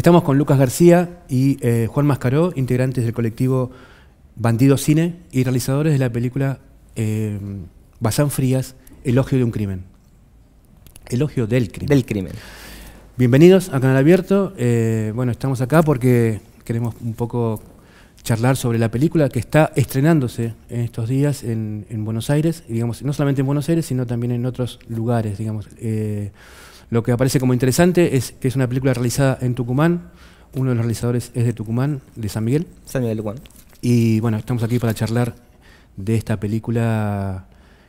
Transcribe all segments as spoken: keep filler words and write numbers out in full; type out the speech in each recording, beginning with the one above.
Estamos con Lucas García y eh, Juan Mascaró, integrantes del colectivo Bandido Cine y realizadores de la película eh, Bazán Frías, Elogio de un Crimen. Elogio del Crimen. Del Crimen. Bienvenidos a Canal Abierto. Eh, bueno, estamos acá porque queremos un poco charlar sobre la película que está estrenándose en estos días en, en Buenos Aires, y digamos, no solamente en Buenos Aires, sino también en otros lugares, digamos. Eh, Lo que aparece como interesante es que es una película realizada en Tucumán. Uno de los realizadores es de Tucumán, de San Miguel. San Miguel de Tucumán. Y bueno, estamos aquí para charlar de esta película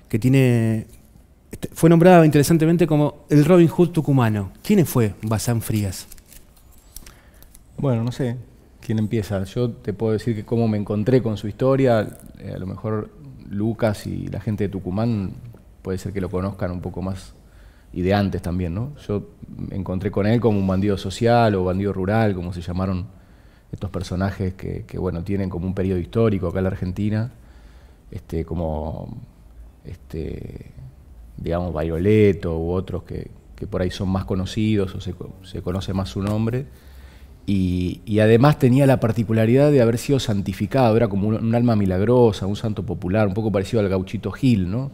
que tiene... Fue nombrada interesantemente como el Robin Hood tucumano. ¿Quién fue Bazán Frías? Bueno, no sé quién empieza. Yo te puedo decir que cómo me encontré con su historia. Eh, a lo mejor Lucas y la gente de Tucumán puede ser que lo conozcan un poco más. Y de antes también, ¿no? Yo me encontré con él como un bandido social o bandido rural, como se llamaron estos personajes que, que bueno, tienen como un periodo histórico acá en la Argentina, este, como, este, digamos, Vairoleto u otros que, que por ahí son más conocidos o se, se conoce más su nombre. Y, y además tenía la particularidad de haber sido santificado, era como un, un alma milagrosa, un santo popular, un poco parecido al Gauchito Gil, ¿no?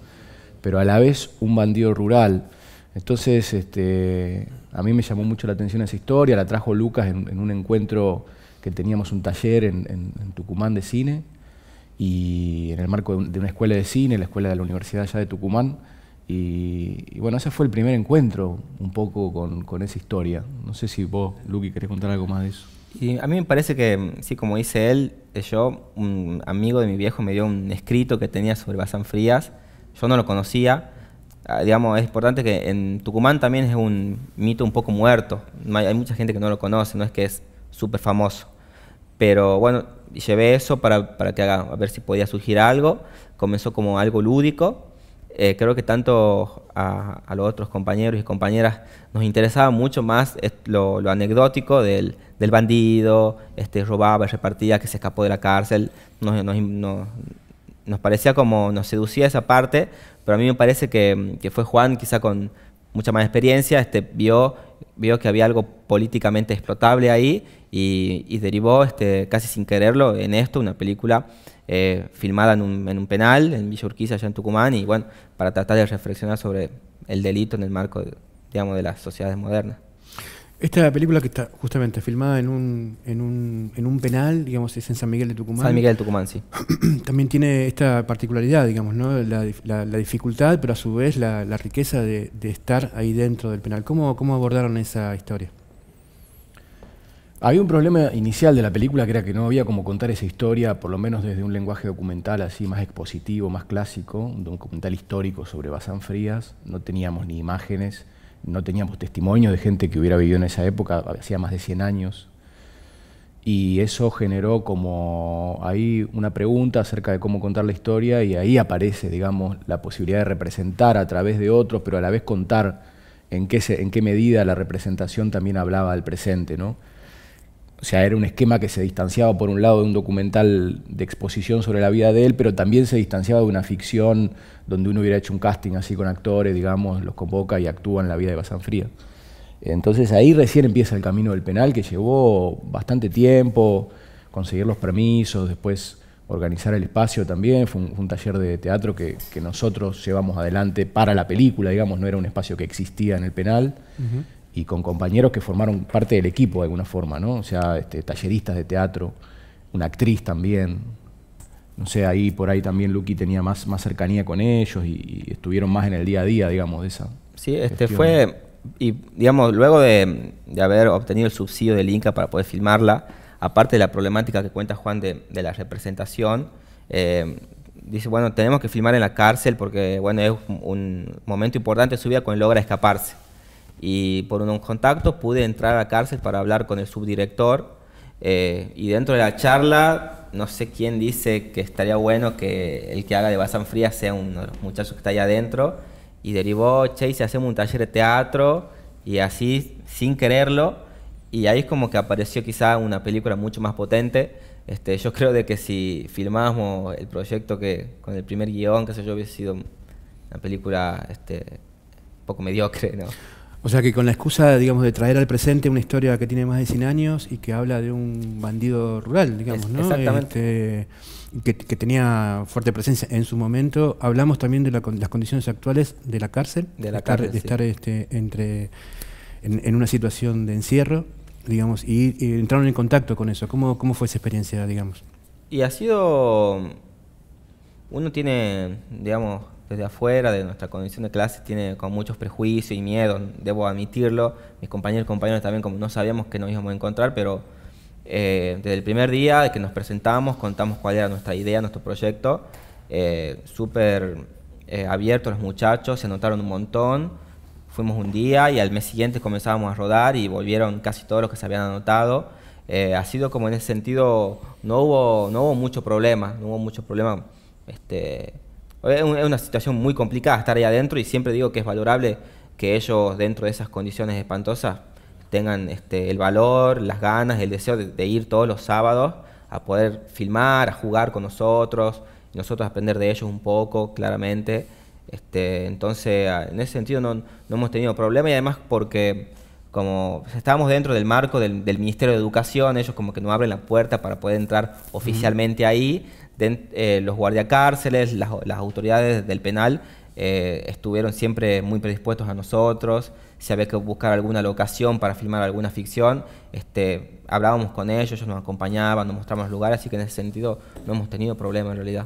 Pero a la vez un bandido rural. Entonces, este, a mí me llamó mucho la atención esa historia, la trajo Lucas en, en un encuentro que teníamos un taller en, en, en Tucumán de cine, y en el marco de, un, de una escuela de cine, la escuela de la Universidad allá de Tucumán, y, y bueno, ese fue el primer encuentro un poco con, con esa historia. No sé si vos, Luqui, querés contar algo más de eso. Y a mí me parece que, sí, como dice él, yo, un amigo de mi viejo me dio un escrito que tenía sobre Bazán Frías, yo no lo conocía. Digamos, es importante que en Tucumán también es un mito un poco muerto. Hay mucha gente que no lo conoce, no es que es súper famoso. Pero bueno, llevé eso para, para que haga, a ver si podía surgir algo. Comenzó como algo lúdico. Eh, creo que tanto a, a los otros compañeros y compañeras nos interesaba mucho más lo, lo anecdótico del, del bandido, este, robaba, repartía, que se escapó de la cárcel. Nos, nos, nos, nos parecía como, nos seducía esa parte, pero a mí me parece que, que fue Juan, quizá con mucha más experiencia, este, vio, vio que había algo políticamente explotable ahí y, y derivó, este, casi sin quererlo, en esto, una película eh, filmada en un, en un penal, en Villa Urquiza, allá en Tucumán, y bueno, para tratar de reflexionar sobre el delito en el marco, digamos, de las sociedades modernas. Esta película que está justamente filmada en un, en un, en un penal, digamos, es en San Miguel de Tucumán. San Miguel de Tucumán, sí. También tiene esta particularidad, digamos, ¿no? La, la, la dificultad, pero a su vez la, la riqueza de, de estar ahí dentro del penal. ¿Cómo, cómo abordaron esa historia? Había un problema inicial de la película que era que no había como contar esa historia, por lo menos desde un lenguaje documental así más expositivo, más clásico, un documental histórico sobre Bazán Frías. No teníamos ni imágenes. No teníamos testimonio de gente que hubiera vivido en esa época, hacía más de cien años. Y eso generó como ahí una pregunta acerca de cómo contar la historia, y ahí aparece, digamos, la posibilidad de representar a través de otros, pero a la vez contar en qué, se, en qué medida la representación también hablaba del presente, ¿no? O sea, era un esquema que se distanciaba por un lado de un documental de exposición sobre la vida de él, pero también se distanciaba de una ficción donde uno hubiera hecho un casting así con actores, digamos, los convoca y actúan la vida de Bazán Frías. Entonces ahí recién empieza el camino del penal, que llevó bastante tiempo, conseguir los permisos, después organizar el espacio también. Fue un, fue un taller de teatro que, que nosotros llevamos adelante para la película, digamos, no era un espacio que existía en el penal. Uh-huh. Y con compañeros que formaron parte del equipo de alguna forma, ¿no? O sea, este, talleristas de teatro, una actriz también. No sé, ahí por ahí también Luqui tenía más, más cercanía con ellos y, y estuvieron más en el día a día, digamos, de esa. Sí, este gestión. Fue, y digamos, luego de, de haber obtenido el subsidio del Inca para poder filmarla, aparte de la problemática que cuenta Juan de, de la representación, eh, dice, bueno, tenemos que filmar en la cárcel porque, bueno, es un momento importante de su vida cuando logra escaparse. Y por un contacto pude entrar a la cárcel para hablar con el subdirector, eh, y dentro de la charla no sé quién dice que estaría bueno que el que haga de Bazán Frías sea uno de los muchachos que está allá adentro, y derivó, che, y se hacemos un taller de teatro, y así sin quererlo, y ahí es como que apareció quizá una película mucho más potente. Este, yo creo de que si filmábamos el proyecto que con el primer guión, qué sé yo, hubiese sido una película, este, un poco mediocre, ¿no? O sea que con la excusa, digamos, de traer al presente una historia que tiene más de cien años y que habla de un bandido rural, digamos, ¿no? Exactamente. Este, que, que tenía fuerte presencia en su momento. Hablamos también de la, las condiciones actuales de la cárcel. De la cárcel, de estar, sí. de estar este, entre, en, en una situación de encierro, digamos, y, y entraron en contacto con eso. ¿Cómo, cómo fue esa experiencia, digamos? Y ha sido... Uno tiene, digamos... desde afuera, de nuestra condición de clase, tiene con muchos prejuicios y miedos, debo admitirlo. Mis compañeros y compañeras también, como no sabíamos que nos íbamos a encontrar, pero eh, desde el primer día de que nos presentamos, contamos cuál era nuestra idea, nuestro proyecto, eh, súper eh, abiertos los muchachos, se anotaron un montón, fuimos un día y al mes siguiente comenzábamos a rodar y volvieron casi todos los que se habían anotado. Eh, ha sido como en ese sentido, no hubo, no hubo mucho problema, no hubo mucho problema, este... Es una situación muy complicada estar ahí adentro y siempre digo que es valorable que ellos, dentro de esas condiciones espantosas, tengan este, el valor, las ganas, el deseo de, de ir todos los sábados a poder filmar, a jugar con nosotros, y nosotros aprender de ellos un poco, claramente. Este, entonces, en ese sentido no, no hemos tenido problema y además porque como estábamos dentro del marco del, del Ministerio de Educación, ellos como que nos abren la puerta para poder entrar oficialmente ahí. De, eh, los guardiacárceles, las, las autoridades del penal eh, estuvieron siempre muy predispuestos a nosotros. Si había que buscar alguna locación para filmar alguna ficción, este, hablábamos con ellos, ellos nos acompañaban, nos mostraban los lugares, así que en ese sentido no hemos tenido problema en realidad.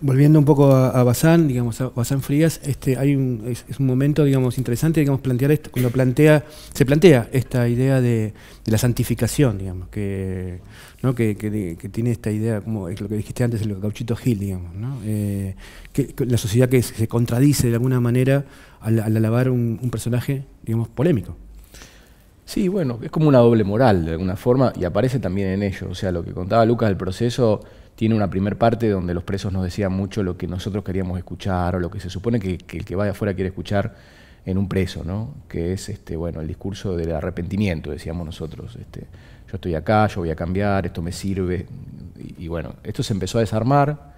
Volviendo un poco a, a Bazán, digamos, a Bazán Frías, este, hay un, es, es un momento, digamos, interesante, digamos, plantear esto, cuando plantea, se plantea esta idea de, de la santificación, digamos, que, ¿no? que, que, que tiene esta idea, como es lo que dijiste antes, el gauchito Gil, digamos, ¿no? eh, que, la sociedad que se contradice de alguna manera al, al alabar un, un personaje, digamos, polémico. Sí, bueno, es como una doble moral, de alguna forma, y aparece también en ello, o sea, lo que contaba Lucas del proceso... Tiene una primer parte donde los presos nos decían mucho lo que nosotros queríamos escuchar o lo que se supone que, que el que vaya afuera quiere escuchar en un preso, ¿no? Que es este, bueno, el discurso del arrepentimiento, decíamos nosotros. Este, yo estoy acá, yo voy a cambiar, esto me sirve. Y, y bueno, esto se empezó a desarmar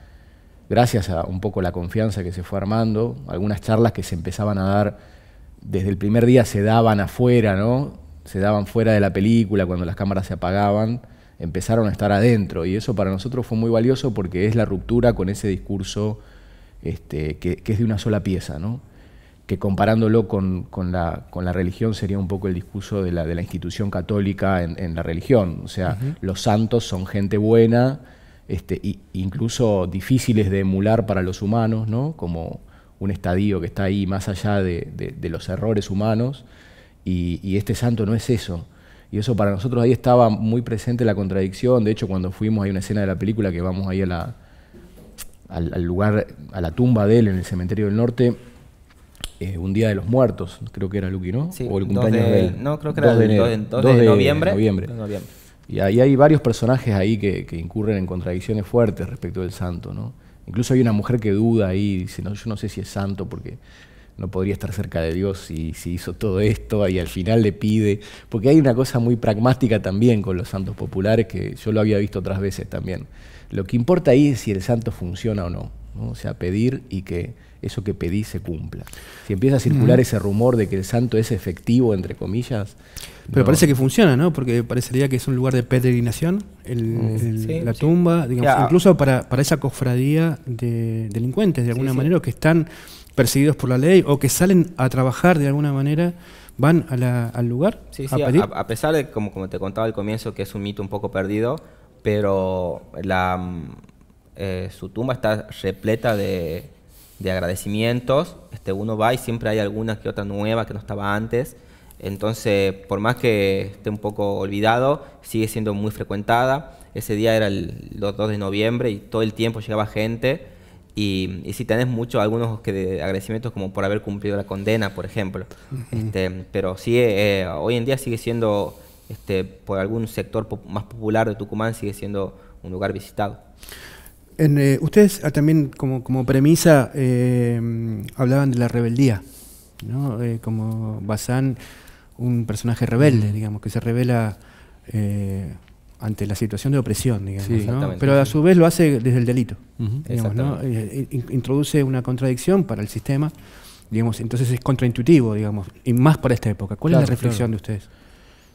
gracias a un poco la confianza que se fue armando. Algunas charlas que se empezaban a dar desde el primer día se daban afuera, ¿no? Se daban fuera de la película cuando las cámaras se apagaban. Empezaron a estar adentro y eso para nosotros fue muy valioso porque es la ruptura con ese discurso este, que, que es de una sola pieza, ¿no? Que comparándolo con, con, la, con la religión sería un poco el discurso de la, de la institución católica en, en la religión, o sea, uh-huh. Los santos son gente buena, este, y, incluso difíciles de emular para los humanos, ¿no? Como un estadio que está ahí más allá de, de, de los errores humanos y, y este santo no es eso. Y eso para nosotros ahí estaba muy presente la contradicción. De hecho, cuando fuimos, hay una escena de la película que vamos ahí a la, al, al lugar, a la tumba de él en el cementerio del norte, eh, un día de los muertos, creo que era Luqui, ¿no? Sí, o el cumpleaños de, de él. No, creo que era el dos de noviembre. Y ahí hay varios personajes ahí que, que incurren en contradicciones fuertes respecto del santo, ¿no? Incluso hay una mujer que duda ahí, dice, no, yo no sé si es santo porque... no podría estar cerca de Dios si, si hizo todo esto y al final le pide. Porque hay una cosa muy pragmática también con los santos populares que yo lo había visto otras veces también. Lo que importa ahí es si el santo funciona o no, ¿no? O sea, pedir y que eso que pedí se cumpla. Si empieza a circular mm. ese rumor de que el santo es efectivo, entre comillas... Pero no. Parece que funciona, ¿no? Porque parecería que es un lugar de peregrinación, el, mm. el, sí, la sí. tumba, digamos, ya. Incluso para, para esa cofradía de delincuentes, de alguna sí, manera, sí. que están... perseguidos por la ley o que salen a trabajar de alguna manera, van a la, al lugar sí, a sí, pedir. A, a pesar de, como, como te contaba al comienzo, que es un mito un poco perdido, pero la, eh, su tumba está repleta de, de agradecimientos. Este, uno va y siempre hay alguna que otra nueva que no estaba antes. Entonces, por más que esté un poco olvidado, sigue siendo muy frecuentada. Ese día era el dos de noviembre y todo el tiempo llegaba gente. Y, y sí, tenés muchos, algunos que de agradecimientos como por haber cumplido la condena, por ejemplo. Uh-huh. Este, pero sí, eh, hoy en día sigue siendo, este, por algún sector po más popular de Tucumán, sigue siendo un lugar visitado. En, eh, ustedes ah, también como, como premisa eh, hablaban de la rebeldía, ¿no? Eh, como Bazán, un personaje rebelde, digamos, que se revela... Eh, ante la situación de opresión, digamos, sí, ¿no? Pero a su vez lo hace desde el delito, uh-huh. digamos, ¿no? Introduce una contradicción para el sistema digamos, entonces es contraintuitivo, digamos, y más para esta época. ¿Cuál claro, es la reflexión claro. de ustedes?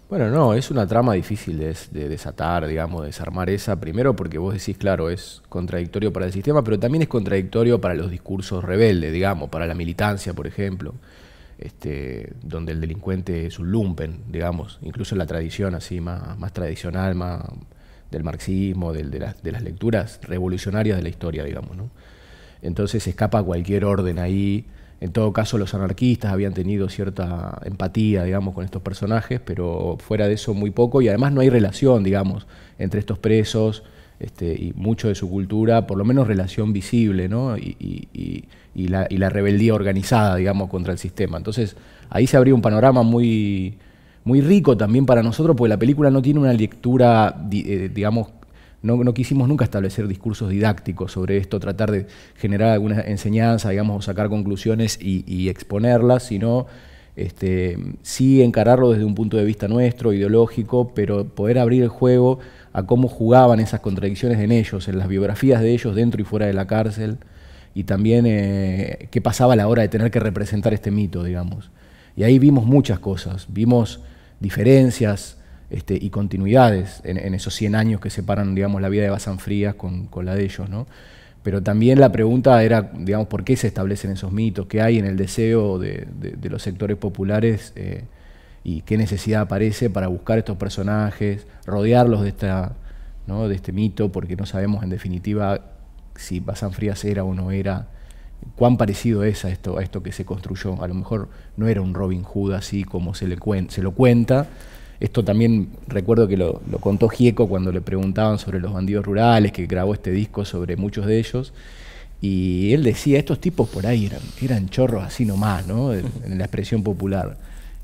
Bueno, no, es una trama difícil de, de desatar, digamos, de desarmar esa, primero porque vos decís, claro, es contradictorio para el sistema, pero también es contradictorio para los discursos rebeldes, digamos, para la militancia, por ejemplo, este, donde el delincuente es un lumpen, digamos, incluso en la tradición así más, más tradicional, más del marxismo, del, de, las, de las lecturas revolucionarias de la historia, digamos, ¿no? Entonces escapa cualquier orden ahí. En todo caso, los anarquistas habían tenido cierta empatía, digamos, con estos personajes, pero fuera de eso muy poco, y además no hay relación, digamos, entre estos presos este, y mucho de su cultura, por lo menos relación visible, ¿no? Y, y, y, y, la, y la rebeldía organizada, digamos, contra el sistema. Entonces, ahí se abría un panorama muy, muy rico también para nosotros, porque la película no tiene una lectura, eh, digamos, No, no quisimos nunca establecer discursos didácticos sobre esto, tratar de generar alguna enseñanza, digamos, o sacar conclusiones y, y exponerlas, sino este, sí encararlo desde un punto de vista nuestro, ideológico, pero poder abrir el juego a cómo jugaban esas contradicciones en ellos, en las biografías de ellos dentro y fuera de la cárcel, y también eh, qué pasaba a la hora de tener que representar este mito, digamos. Y ahí vimos muchas cosas, vimos diferencias, Este, y continuidades en, en esos cien años que separan, digamos, la vida de Bazán Frías con, con la de ellos, ¿no? Pero también la pregunta era, digamos, ¿por qué se establecen esos mitos? ¿Qué hay en el deseo de, de, de los sectores populares eh, y qué necesidad aparece para buscar estos personajes, rodearlos de, esta, ¿no? de este mito? Porque no sabemos, en definitiva, si Bazán Frías era o no era, cuán parecido es a esto, a esto que se construyó. A lo mejor no era un Robin Hood así como se, le cuen se lo cuenta. Esto también recuerdo que lo, lo contó Gieco cuando le preguntaban sobre los bandidos rurales, que grabó este disco sobre muchos de ellos, y él decía, estos tipos por ahí eran, eran chorros así nomás, ¿no? en, en la expresión popular,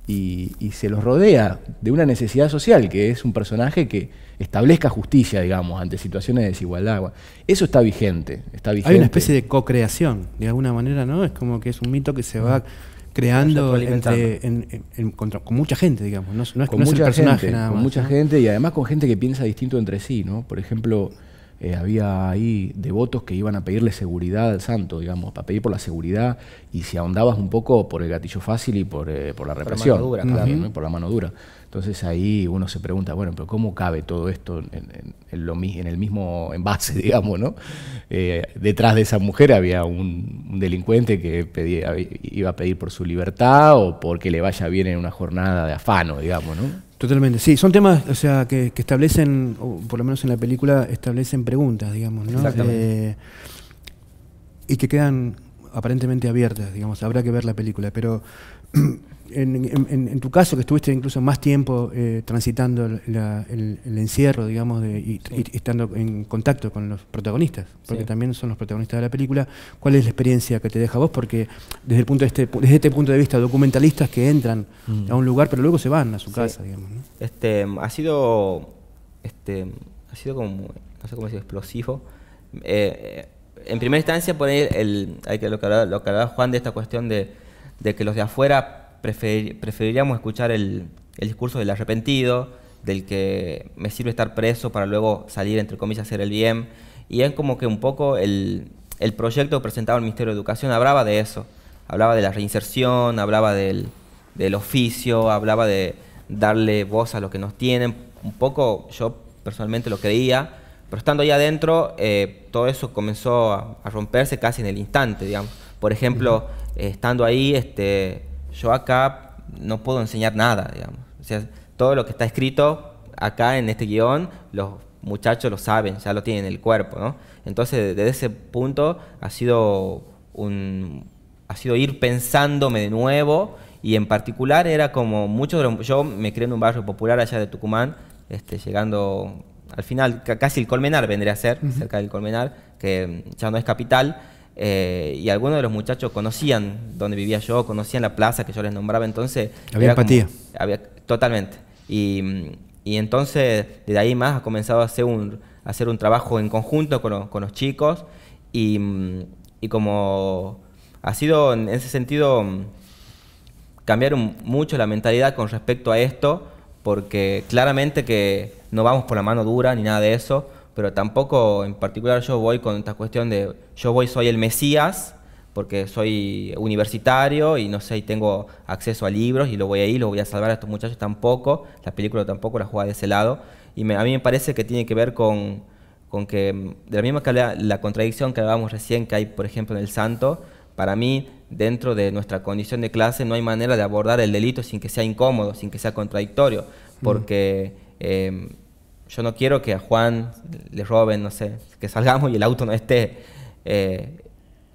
y, y se los rodea de una necesidad social, que es un personaje que establezca justicia, digamos, ante situaciones de desigualdad. Eso está vigente, está vigente. Hay una especie de co-creación, de alguna manera, ¿no? Es como que es un mito que se va creando entre, en, en, en, con, con mucha gente, digamos, no, no es con no mucha es el personaje, gente, nada más, con mucha ¿no? gente y además con gente que piensa distinto entre sí, ¿no? Por ejemplo, eh, había ahí devotos que iban a pedirle seguridad al santo, digamos, para pedir por la seguridad, y si ahondabas un poco por el gatillo fácil y por, eh, por la represión, por la mano dura, claro, uh-huh. ¿no? por la mano dura. Entonces ahí uno se pregunta, bueno, pero ¿cómo cabe todo esto en, en, en, lo, en el mismo envase, digamos, ¿no? Eh, detrás de esa mujer había un, un delincuente que pedía, iba a pedir por su libertad o porque le vaya bien en una jornada de afano, digamos, ¿no? Totalmente, sí, son temas, o sea, que, que establecen, o por lo menos en la película, establecen preguntas, digamos, ¿no? Exactamente. Eh, y que quedan aparentemente abiertas, digamos, habrá que ver la película, pero... En, en, en tu caso, que estuviste incluso más tiempo eh, transitando la, el, el encierro, digamos, de, y, sí. y estando en contacto con los protagonistas, porque sí. también son los protagonistas de la película, ¿cuál es la experiencia que te deja vos? Porque desde, el punto de este, desde este punto de vista, documentalistas que entran mm. a un lugar, pero luego se van a su sí. casa, digamos, ¿no? Este, ha sido, este, ha sido como, no sé cómo decir, explosivo. Eh, en primera instancia, poner el, hay que lo que hablaba, lo que hablaba Juan de esta cuestión de, de que los de afuera Prefer, preferiríamos escuchar el, el discurso del arrepentido, del que me sirve estar preso para luego salir, entre comillas, a hacer el bien. Y es como que un poco el, el proyecto presentado en el Ministerio de Educación hablaba de eso. Hablaba de la reinserción, hablaba del, del oficio, hablaba de darle voz a los que nos tienen. Un poco yo personalmente lo creía, pero estando ahí adentro eh, todo eso comenzó a, a romperse casi en el instante, digamos. Por ejemplo, eh, estando ahí... este yo acá no puedo enseñar nada, digamos. O sea, todo lo que está escrito acá en este guión, los muchachos lo saben, ya lo tienen en el cuerpo, ¿no? Entonces, desde ese punto ha sido, un, ha sido ir pensándome de nuevo, y en particular era como muchos... Yo me crié en un barrio popular allá de Tucumán, este, llegando al final, casi el Colmenar vendría a ser, uh-huh. cerca del Colmenar, que ya no es capital. Eh, y algunos de los muchachos conocían donde vivía yo, conocían la plaza que yo les nombraba, entonces... Había empatía. Como, había, totalmente. Y, y entonces, desde ahí más, ha comenzado a hacer un, a hacer un trabajo en conjunto con, lo, con los chicos, y, y como ha sido, en ese sentido, cambiar un, mucho la mentalidad con respecto a esto, porque claramente que no vamos por la mano dura ni nada de eso, pero tampoco en particular yo voy con esta cuestión de yo voy soy el Mesías, porque soy universitario y no sé, y tengo acceso a libros y lo voy a ir, lo voy a salvar a estos muchachos tampoco, la película tampoco la juega de ese lado. Y me, a mí me parece que tiene que ver con, con que, de la misma que la, la contradicción que hablábamos recién que hay, por ejemplo, en El Santo, para mí, dentro de nuestra condición de clase, no hay manera de abordar el delito sin que sea incómodo, sin que sea contradictorio, porque mm. eh, yo no quiero que a Juan le roben, no sé, que salgamos y el auto no esté. Eh,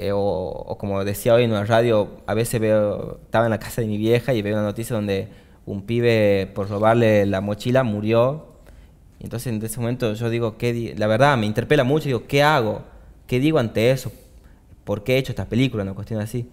Eh, o, o como decía hoy en una radio, a veces veo, estaba en la casa de mi vieja y veo una noticia donde un pibe por robarle la mochila murió. Y entonces en ese momento yo digo, ¿qué di la verdad me interpela mucho, digo, ¿qué hago? ¿Qué digo ante eso? ¿Por qué he hecho esta película? Una cuestión así.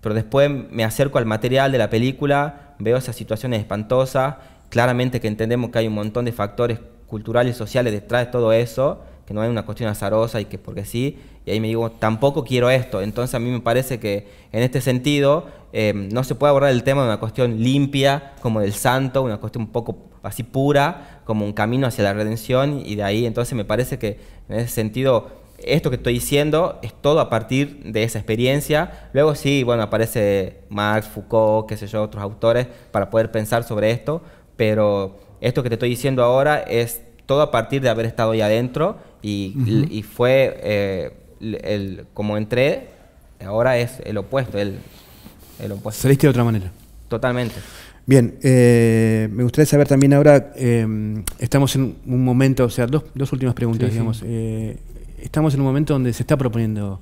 Pero después me acerco al material de la película, veo esas situaciones espantosas, claramente que entendemos que hay un montón de factores culturales y sociales detrás de todo eso, que no hay una cuestión azarosa y que porque sí, y ahí me digo, tampoco quiero esto. Entonces a mí me parece que en este sentido eh, no se puede abordar el tema de una cuestión limpia, como del santo, una cuestión un poco así pura, como un camino hacia la redención, y de ahí entonces me parece que en ese sentido esto que estoy diciendo es todo a partir de esa experiencia. Luego sí, bueno, aparece Marx, Foucault, qué sé yo, otros autores para poder pensar sobre esto, pero esto que te estoy diciendo ahora es todo a partir de haber estado ahí adentro y, uh-huh. y fue eh, el, el, como entré, ahora es el opuesto, el, el opuesto. Saliste de otra manera. Totalmente. Bien, eh, me gustaría saber también ahora, eh, estamos en un momento, o sea, dos, dos últimas preguntas, sí, digamos. Sí. Eh, estamos en un momento donde se está proponiendo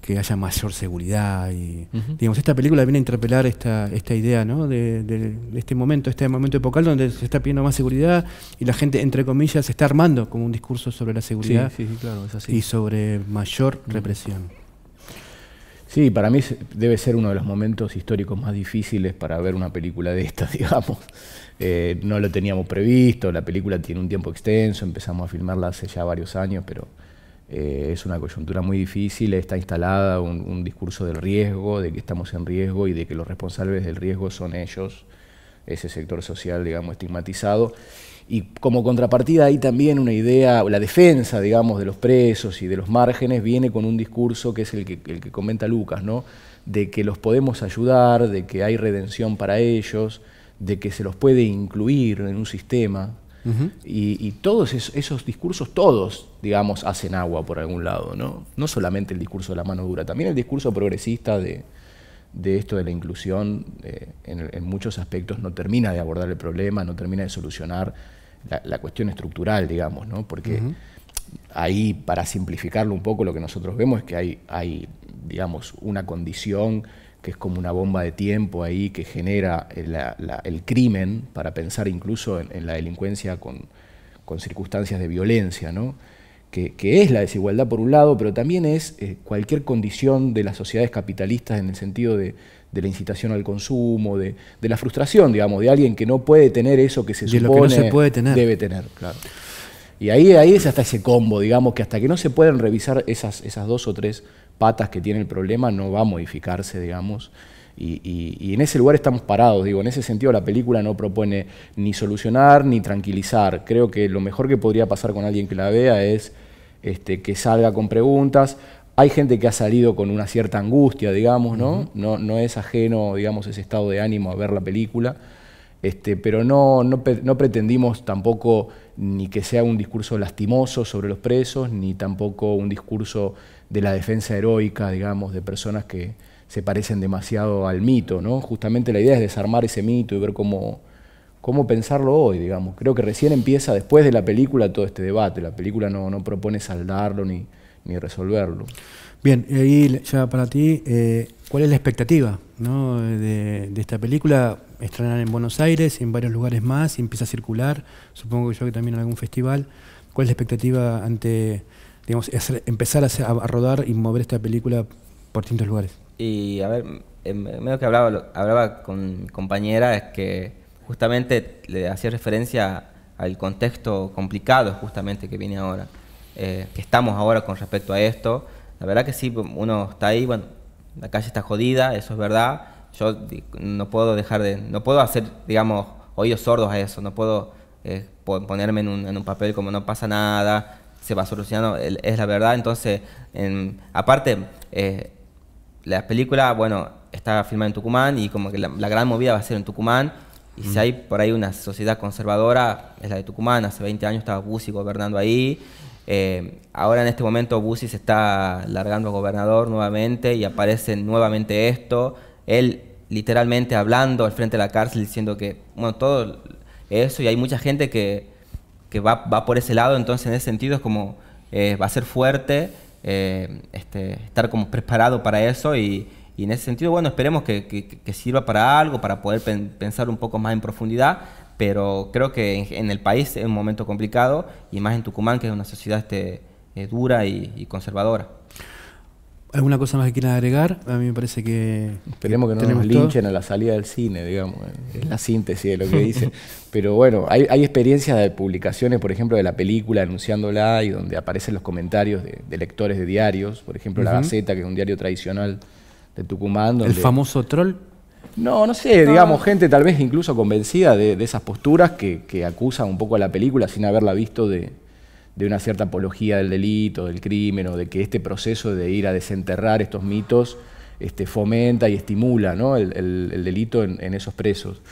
que haya mayor seguridad y, uh-huh. digamos, esta película viene a interpelar esta, esta idea, ¿no? de, de, de este momento, este momento epocal donde se está pidiendo más seguridad y la gente, entre comillas, se está armando como un discurso sobre la seguridad, sí, sí, claro, es así, y sobre mayor represión. Sí, para mí debe ser uno de los momentos históricos más difíciles para ver una película de estas, digamos. Eh, no lo teníamos previsto, la película tiene un tiempo extenso, empezamos a filmarla hace ya varios años, pero... Eh, es una coyuntura muy difícil, está instalada un, un discurso del riesgo, de que estamos en riesgo y de que los responsables del riesgo son ellos, ese sector social, digamos, estigmatizado. Y como contrapartida hay también una idea, la defensa, digamos, de los presos y de los márgenes viene con un discurso que es el que, el que comenta Lucas, ¿no? De que los podemos ayudar, de que hay redención para ellos, de que se los puede incluir en un sistema. Uh-huh. y, y todos esos, esos discursos, todos, digamos, hacen agua por algún lado, ¿no? No solamente el discurso de la mano dura, también el discurso progresista de, de esto de la inclusión, eh, en, en muchos aspectos no termina de abordar el problema, no termina de solucionar la, la cuestión estructural, digamos, ¿no? Porque uh-huh. ahí, para simplificarlo un poco, lo que nosotros vemos es que hay, hay, digamos, una condición que es como una bomba de tiempo ahí que genera el, la, el crimen, para pensar incluso en, en la delincuencia con, con circunstancias de violencia, ¿no? Que, que es la desigualdad por un lado, pero también es eh, cualquier condición de las sociedades capitalistas en el sentido de, de la incitación al consumo, de, de la frustración, digamos, de alguien que no puede tener eso que se de supone lo que no se puede tener. Debe tener, claro. Y ahí, ahí es hasta ese combo, digamos, que hasta que no se pueden revisar esas, esas dos o tres patas que tiene el problema, no va a modificarse, digamos. Y, y, y en ese lugar estamos parados, digo, en ese sentido la película no propone ni solucionar ni tranquilizar. Creo que lo mejor que podría pasar con alguien que la vea es este, que salga con preguntas. Hay gente que ha salido con una cierta angustia, digamos, ¿no? Uh-huh. No, no es ajeno, digamos, ese estado de ánimo a ver la película. Este, pero no, no, no pretendimos tampoco ni que sea un discurso lastimoso sobre los presos, ni tampoco un discurso de la defensa heroica, digamos, de personas que se parecen demasiado al mito, ¿no? Justamente la idea es desarmar ese mito y ver cómo, cómo pensarlo hoy, digamos. Creo que recién empieza después de la película todo este debate. La película no, no propone saldarlo ni, ni resolverlo. Bien, y ya para ti, eh, ¿cuál es la expectativa, ¿no? de, de esta película? Estrenar en Buenos Aires, en varios lugares más, y empieza a circular, supongo yo que también en algún festival. ¿Cuál es la expectativa ante, digamos, hacer, empezar a, hacer, a rodar y mover esta película por distintos lugares? Y a ver, medio que hablaba, hablaba con mi compañera, es que justamente le hacía referencia al contexto complicado justamente que viene ahora, eh, que estamos ahora con respecto a esto. La verdad que sí, uno está ahí, bueno, la calle está jodida, eso es verdad. Yo no puedo dejar de, no puedo hacer, digamos, oídos sordos a eso, no puedo eh, ponerme en un, en un papel como no pasa nada, se va solucionando, es la verdad. Entonces, en, aparte, eh, la película, bueno, está filmada en Tucumán y como que la, la gran movida va a ser en Tucumán. Y mm. si hay por ahí una sociedad conservadora, es la de Tucumán. Hace veinte años estaba Bussi gobernando ahí. Eh, ahora en este momento Bussi se está largando a gobernador nuevamente y aparece nuevamente esto. Él literalmente hablando al frente de la cárcel diciendo que, bueno, todo eso. Y hay mucha gente que, que va, va por ese lado. Entonces en ese sentido es como, eh, va a ser fuerte eh, este, estar como preparado para eso. Y... Y en ese sentido, bueno, esperemos que, que, que sirva para algo, para poder pen, pensar un poco más en profundidad, pero creo que en, en el país es un momento complicado, y más en Tucumán, que es una sociedad este, eh, dura y, y conservadora. ¿Alguna cosa más que quieran agregar? A mí me parece que... Esperemos que no nos linchen a la salida del cine, digamos, es la síntesis de lo que dice. Pero bueno, hay, hay experiencias de publicaciones, por ejemplo, de la película anunciándola, y donde aparecen los comentarios de, de lectores de diarios, por ejemplo, La Gaceta, que es un diario tradicional de Tucumán. Donde... ¿El famoso troll? No, no sé, no. digamos, gente tal vez incluso convencida de, de esas posturas que, que acusan un poco a la película sin haberla visto de, de una cierta apología del delito, del crimen, o de que este proceso de ir a desenterrar estos mitos este, fomenta y estimula, ¿no?, el, el, el delito en, en esos presos.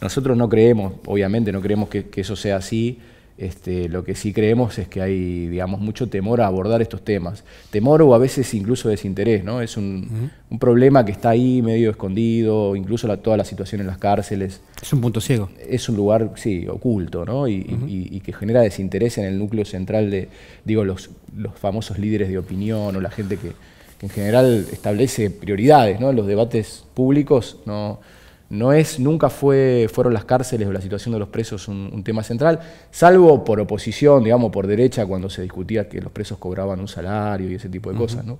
Nosotros no creemos, obviamente no creemos que, que eso sea así. Este, lo que sí creemos es que hay, digamos, mucho temor a abordar estos temas. Temor o a veces incluso desinterés, ¿no? Es un, uh-huh. un problema que está ahí medio escondido, incluso la, toda la situación en las cárceles. Es un punto ciego. Es un lugar, sí, oculto, ¿no? Y, uh-huh. y, y que genera desinterés en el núcleo central de, digo, los, los famosos líderes de opinión o la gente que, que en general establece prioridades, ¿no? Los debates públicos, ¿no? No es, nunca fue, fueron las cárceles o la situación de los presos un, un tema central, salvo por oposición, digamos, por derecha, cuando se discutía que los presos cobraban un salario y ese tipo de uh-huh. cosas, ¿no?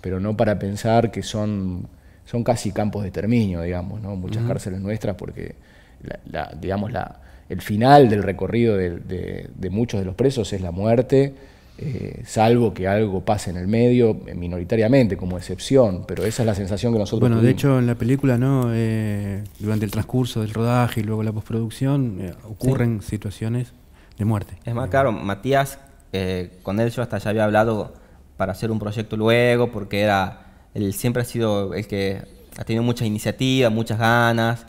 Pero no para pensar que son, son casi campos de exterminio, digamos, ¿no? Muchas uh-huh. cárceles nuestras, porque la, la, digamos, la, el final del recorrido de, de, de muchos de los presos es la muerte, eh, salvo que algo pase en el medio, minoritariamente, como excepción, pero esa es la sensación que nosotros bueno, tuvimos. De hecho, en la película, ¿no? Eh, durante el transcurso del rodaje y luego la postproducción, eh, ocurren sí. situaciones de muerte. Es más, claro, Matías, eh, con él yo hasta ya había hablado para hacer un proyecto luego, porque era él siempre ha sido el que ha tenido mucha iniciativa, muchas ganas,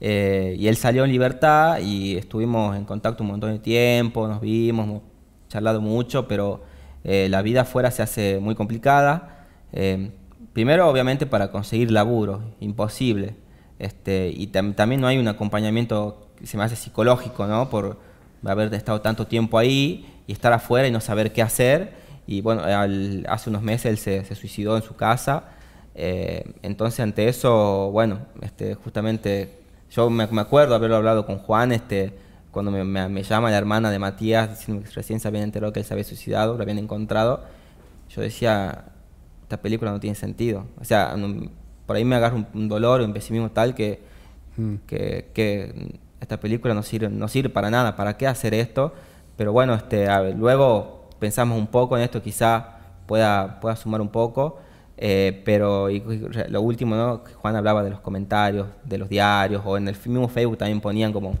eh, y él salió en libertad y estuvimos en contacto un montón de tiempo, nos vimos, charlado mucho, pero eh, la vida afuera se hace muy complicada. Eh, primero, obviamente, para conseguir laburo, imposible. Este, y tam también no hay un acompañamiento que se me hace psicológico, ¿no? Por haber estado tanto tiempo ahí y estar afuera y no saber qué hacer. Y bueno, al, hace unos meses él se, se suicidó en su casa. Eh, entonces, ante eso, bueno, este, justamente yo me, me acuerdo haberlo hablado con Juan, este, cuando me, me, me llama la hermana de Matías, diciendo que recién se habían enterado que él se había suicidado, lo habían encontrado, yo decía, esta película no tiene sentido. O sea, no, por ahí me agarra un, un dolor, un pesimismo tal que, mm. que, que esta película no sirve, no sirve para nada, ¿para qué hacer esto? Pero bueno, este, a ver, luego pensamos un poco en esto, quizá pueda, pueda sumar un poco, eh, pero y, y, lo último, ¿no? Juan hablaba de los comentarios, de los diarios, o en el mismo Facebook también ponían como...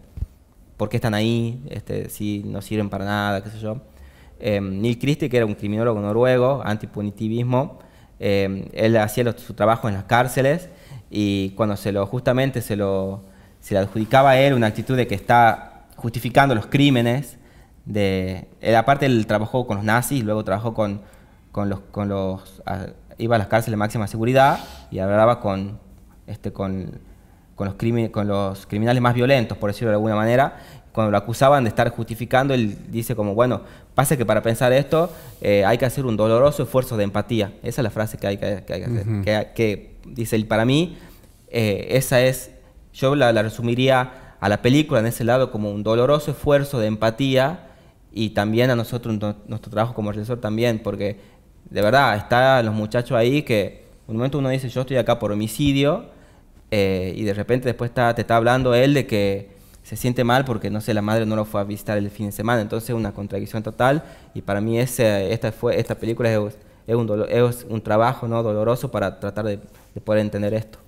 ¿Por qué están ahí? Este, si no sirven para nada, qué sé yo. Eh, Neil Christie, que era un criminólogo noruego, antipunitivismo, eh, él hacía lo, su trabajo en las cárceles y cuando se lo, justamente se, lo, se le adjudicaba a él una actitud de que está justificando los crímenes. De, él, aparte él trabajó con los nazis, luego trabajó con, con los... Con los a, iba a las cárceles de máxima seguridad y hablaba con... Este, con Con los, con los criminales más violentos, por decirlo de alguna manera, cuando lo acusaban de estar justificando, él dice como, bueno, pasa que para pensar esto eh, hay que hacer un doloroso esfuerzo de empatía. Esa es la frase que hay que, que, hay que hacer. Uh-huh. que, que dice él, para mí, eh, esa es, yo la, la resumiría a la película en ese lado como un doloroso esfuerzo de empatía y también a nosotros, no, nuestro trabajo como realizador también, porque de verdad, están los muchachos ahí que un momento uno dice, yo estoy acá por homicidio, Eh, y de repente después está, te está hablando él de que se siente mal porque, no sé, la madre no lo fue a visitar el fin de semana. Entonces una contradicción total y para mí ese, esta, fue, esta película es, es, un dolo, es un trabajo ¿no? doloroso para tratar de, de poder entender esto.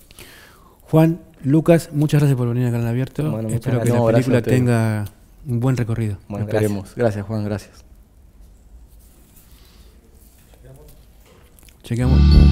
Juan, Lucas, muchas gracias por venir a Canal Abierto. Bueno, Espero gracias. que no, la película tenga un buen recorrido. Bueno, Esperemos. Gracias. gracias Juan, gracias. Chequeamos.